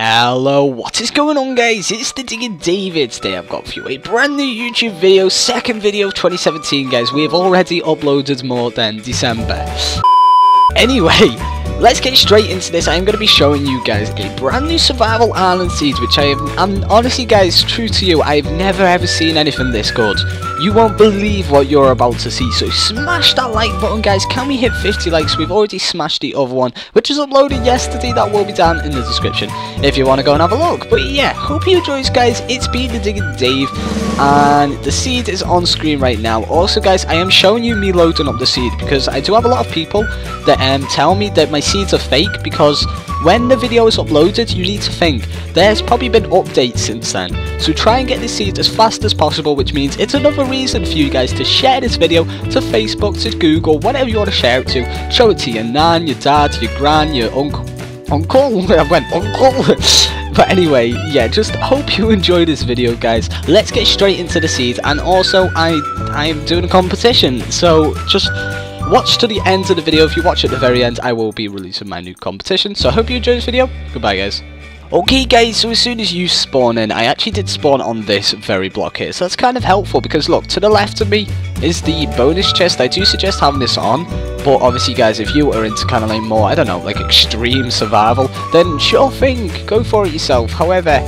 Hello, what is going on guys? It's TheDiggingDave. Today I've got for you a brand new YouTube video, second video of 2017 guys. We have already uploaded more than December. Anyway, let's get straight into this. I'm going to be showing you guys a brand new survival island seed, which I'm honestly guys, true to you, I've never ever seen anything this good. You won't believe what you're about to see, so smash that like button guys. Can we hit 50 likes? We've already smashed the other one, which was uploaded yesterday. That will be down in the description if you want to go and have a look. But yeah, hope you enjoy this guys. It's been TheDiggingDave. And the seed is on screen right now. Also guys, I am showing you me loading up the seed because I do have a lot of people that tell me that my seeds are fake, because when the video is uploaded you need to think there's probably been updates since then. So try and get this seed as fast as possible, which means it's another reason for you guys to share this video to Facebook, to Google, whatever you want to share it to. Show it to your nan, your dad, your gran, your uncle, I went uncle. But anyway, yeah, just hope you enjoy this video guys. Let's get straight into the seed, and also I'm doing a competition, so just watch to the end of the video. If you watch at the very end, I will be releasing my new competition, so I hope you enjoy this video. Goodbye guys. Okay guys, so as soon as you spawn in, I actually did spawn on this very block here, so that's kind of helpful because look, to the left of me is the bonus chest. I do suggest having this on, but obviously guys, if you are into kind of like more, I don't know, like extreme survival, then sure thing, go for it yourself. However,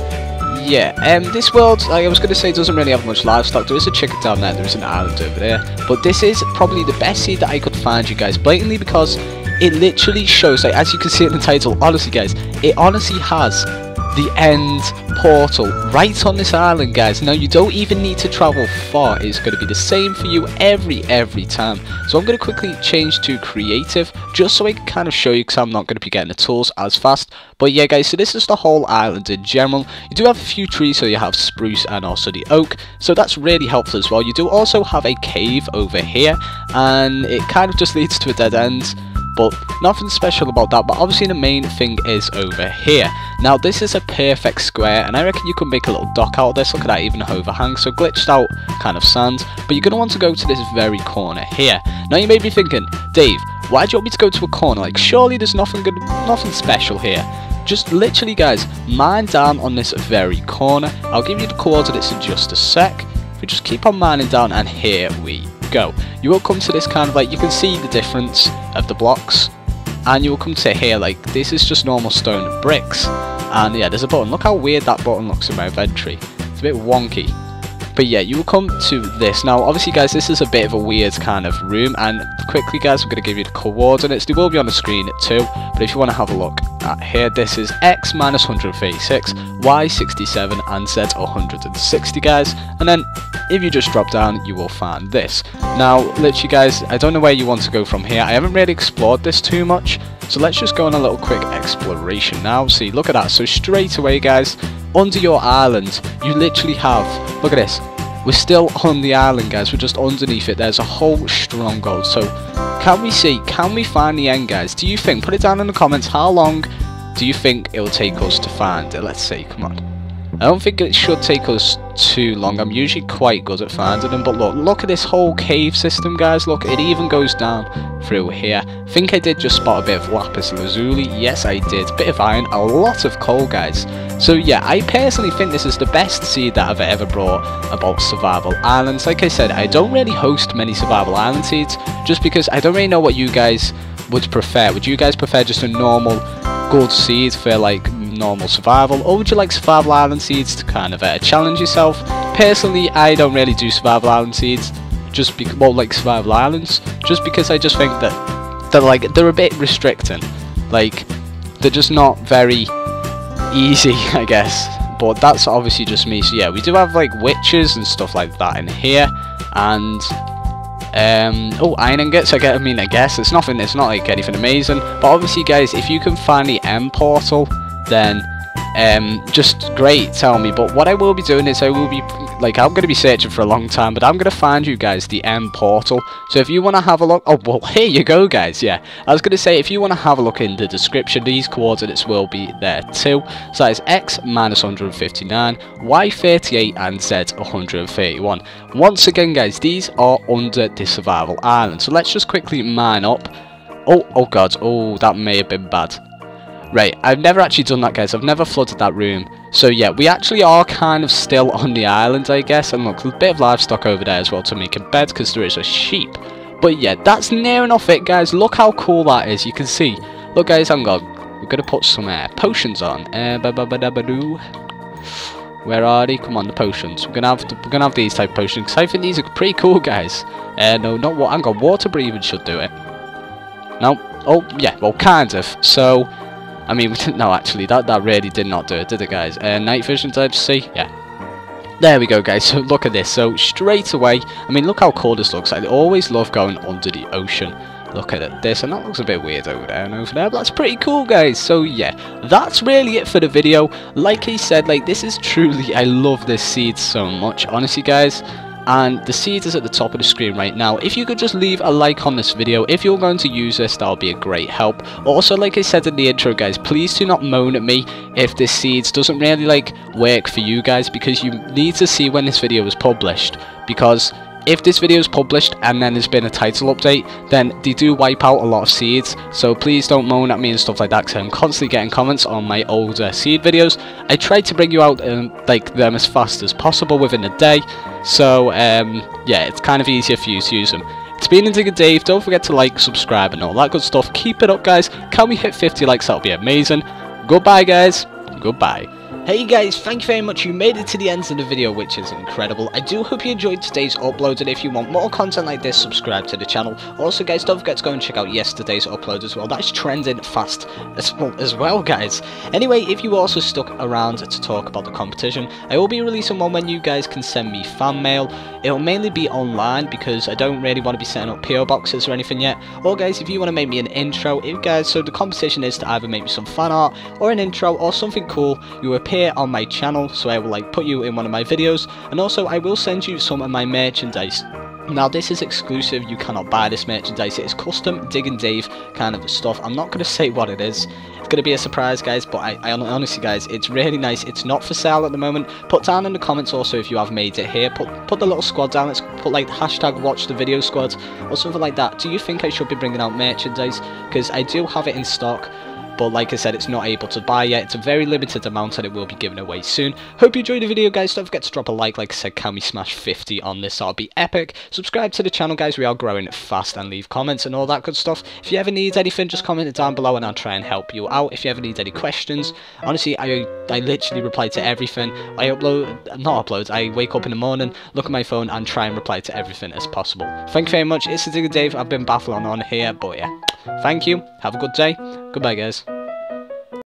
yeah, this world, like I was going to say, doesn't really have much livestock. There is a chicken down there, there is an island over there, but this is probably the best seed that I could find you guys, blatantly, because it literally shows, like as you can see in the title, honestly guys, it honestly has the end portal right on this island guys. Now you don't even need to travel far, it's going to be the same for you every time. So I'm going to quickly change to creative just so I can kind of show you, because I'm not going to be getting the tools as fast. But yeah guys, so this is the whole island in general. You do have a few trees, so you have spruce and also the oak, so that's really helpful as well. You do also have a cave over here, and it kind of just leads to a dead end, but nothing special about that. But obviously the main thing is over here. Now this is a perfect square, and I reckon you can make a little dock out of this. Look at that, even overhang, so glitched out kind of sand. But you're going to want to go to this very corner here. Now you may be thinking, Dave, why do you want me to go to a corner? Like surely there's nothing good, nothing special here. Just literally guys, mine down on this very corner. I'll give you the coordinates in just a sec. We just keep on mining down, and here we go. You will come to this kind of like, you can see the difference of the blocks, and you will come to here, like this is just normal stone and bricks, and yeah, there's a button. Look how weird that button looks in my inventory, it's a bit wonky. But yeah, you will come to this. Now obviously guys, this is a bit of a weird kind of room, and quickly guys, I'm going to give you the coordinates. They will be on the screen too, but if you want to have a look at here, this is X minus 136, Y 67 and Z 160 guys, and then if you just drop down you will find this. Now literally guys, I don't know where you want to go from here, I haven't really explored this too much, so let's just go on a little quick exploration now. See, look at that, so straight away guys, under your island you literally have, look at this, we're still on the island guys, we're just underneath it, there's a whole stronghold. So can we see, can we find the end guys? Do you think, put it down in the comments, how long do you think it will take us to find it? Let's see, come on. I don't think it should take us too long, I'm usually quite good at finding them. But look at this whole cave system guys, look, it even goes down through here. I think I did just spot a bit of lapis lazuli, yes I did, bit of iron, a lot of coal guys. So yeah, I personally think this is the best seed that I've ever brought about survival islands. Like I said, I don't really host many survival island seeds, just because I don't really know what you guys would prefer. Would you guys prefer just a normal good seed for like normal survival, or would you like survival island seeds to kind of challenge yourself? Personally, I don't really do survival island seeds, just because, well, like survival islands, just because I just think that they're a bit restricting, like they're just not very easy, I guess. But that's obviously just me. So yeah, we do have like witches and stuff like that in here, and oh, iron ingots, I mean, I guess it's nothing, it's not like anything amazing. But obviously guys, if you can find the end portal, then just great, tell me. But what I will be doing is I will be like, I'm going to be searching for a long time, but I'm going to find you guys the end portal. So if you want to have a look, oh well, here you go guys. Yeah, I was going to say, if you want to have a look in the description, these coordinates will be there too. So that is X minus 159, Y 38 and Z 131. Once again guys, these are under the survival island, so let's just quickly mine up. Oh god, oh that may have been bad. Right, I've never actually done that, guys. I've never flooded that room. So yeah, we actually are kind of still on the island, I guess. And look, a bit of livestock over there as well to make a bed, because there is a sheep. But yeah, that's near enough it, guys. Look how cool that is. You can see. Look, guys, hang on. We're going to put some potions on. Where are they? Come on, the potions. We're gonna have these type of potions, because I think these are pretty cool, guys. No, not what. Hang on, water breathing should do it. No. Oh, yeah. Well, kind of. So, I mean, we didn't. No, actually, that really did not do it, did it, guys? Night vision type C. Yeah. There we go, guys. So look at this. So straight away. I mean, look how cool this looks. I always love going under the ocean. Look at this, and that looks a bit weird over there and over there, but that's pretty cool, guys. So yeah, that's really it for the video. Like I said, like, this is truly, I love this seed so much, honestly, guys. And the seed is at the top of the screen right now. If you could just leave a like on this video if you're going to use this, that'll be a great help. Also, like I said in the intro, guys, please do not moan at me if this seed doesn't really like work for you guys, because you need to see when this video was published, because if this video is published and then there's been a title update, then they do wipe out a lot of seeds. So please don't moan at me and stuff like that, because I'm constantly getting comments on my older seed videos. I try to bring you out like them as fast as possible within a day. So yeah, it's kind of easier for you to use them. It's been TheDiggingDave. Don't forget to like, subscribe and all that good stuff. Keep it up, guys. Can we hit 50 likes? That'll be amazing. Goodbye, guys. Goodbye. Hey guys, thank you very much, you made it to the end of the video, which is incredible. I do hope you enjoyed today's upload, and if you want more content like this, subscribe to the channel. Also, guys, don't forget to go and check out yesterday's upload as well. That's trending fast as well, guys. Anyway, if you also stuck around to talk about the competition, I will be releasing one when you guys can send me fan mail. It'll mainly be online, because I don't really want to be setting up PO boxes or anything yet. Or guys, if you want to make me an intro, so the competition is to either make me some fan art or an intro or something cool, you appear here on my channel, so I will like put you in one of my videos. And also, I will send you some of my merchandise. Now, this is exclusive, you cannot buy this merchandise. It is custom TheDiggingDave kind of stuff. I'm not going to say what it is, it's going to be a surprise, guys. But I honestly, guys, it's really nice. It's not for sale at the moment. Put down in the comments also if you have made it here. Put the little squad down. Let's put like hashtag watch the video squad or something like that. Do you think I should be bringing out merchandise? Because I do have it in stock. But like I said, it's not able to buy yet. It's a very limited amount and it will be given away soon. Hope you enjoyed the video, guys. Don't forget to drop a like. Like I said, can we smash 50 on this? That'll be epic. Subscribe to the channel, guys. We are growing fast, and leave comments and all that good stuff. If you ever need anything, just comment it down below and I'll try and help you out. If you ever need any questions, honestly, I literally reply to everything. I wake up in the morning, look at my phone and try and reply to everything as possible. Thank you very much. It's TheDiggingDave. I've been baffling on here, but yeah. Thank you. Have a good day. Goodbye, guys.